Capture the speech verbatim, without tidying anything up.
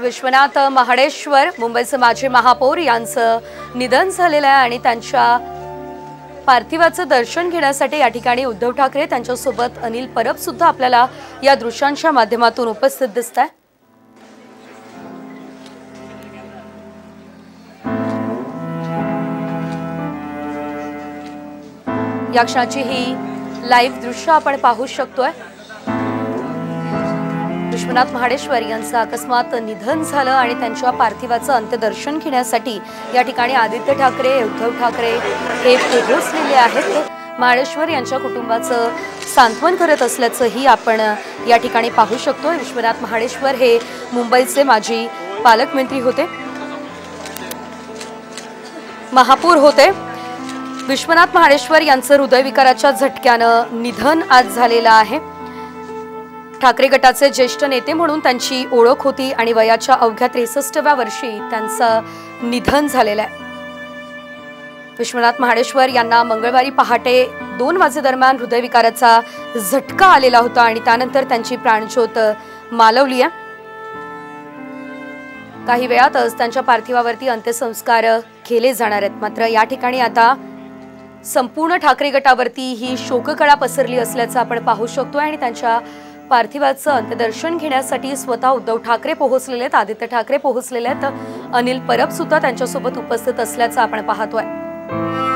विश्वनाथ महाडेश्वर मुंबईचे माजी महापौर यांचं निधन झालेलं आहे आणि त्यांच्या पार्थिवाचं दर्शन घेण्यासाठी या ठिकाणी उद्धव ठाकरे त्यांच्यासोबत अनिल परब सुद्धा आपल्याला या दृश्यांच्या माध्यमातून उपस्थित दिसतात. या क्षणाची ही लाईव्ह दृश्य आपण पाहू शकतोय. विश्वनाथ महाडेश्वर यांचं अकस्मात निधन झालं आणि त्यांच्या पार्थिवाचं अंत्यदर्शन घेण्यासाठी या ठिकाणी आदित्य ठाकरे, उद्धव ठाकरे हे पोहोचलेले आहेत. महाडेश्वर यांच्या कुटुंबाचं सांत्वन करत असल्याचंही आपण या ठिकाणी पाहू शकतो. विश्वनाथ महाडेश्वर हे मुंबईचे माजी पालकमंत्री होते, महापौर होते. विश्वनाथ महाडेश्वर यांचं हृदयविकाराच्या झटक्यानं निधन आज झालेलं आहे. ठाकरे गटाचे ज्येष्ठ नेते म्हणून त्यांची ओळख होती आणि वयाच्या अवघ्या त्रेसष्टव्या वर्षी त्यांचं निधन झालेलं आहे. विश्वनाथ महाडेश्वर यांना मंगळवारी पहाटे दोन वाजेदरम्यान हृदयविकाराचा झटका आलेला होता आणि त्यानंतर त्यांची प्राणज्योत मालवली आहे. काही वेळातच त्यांच्या पार्थिवावरती अंत्यसंस्कार केले जाणार आहेत. मात्र या ठिकाणी आता संपूर्ण ठाकरे गटावरती ही शोककळा पसरली असल्याचं आपण पाहू शकतोय आणि त्यांच्या पार्थिवाचं अंत्यदर्शन घेण्यासाठी स्वतः उद्धव ठाकरे पोहोचलेले आहेत, आदित्य ठाकरे पोहोचलेले आहेत, अनिल परब सुद्धा त्यांच्यासोबत उपस्थित असल्याचं आपण पाहतोय.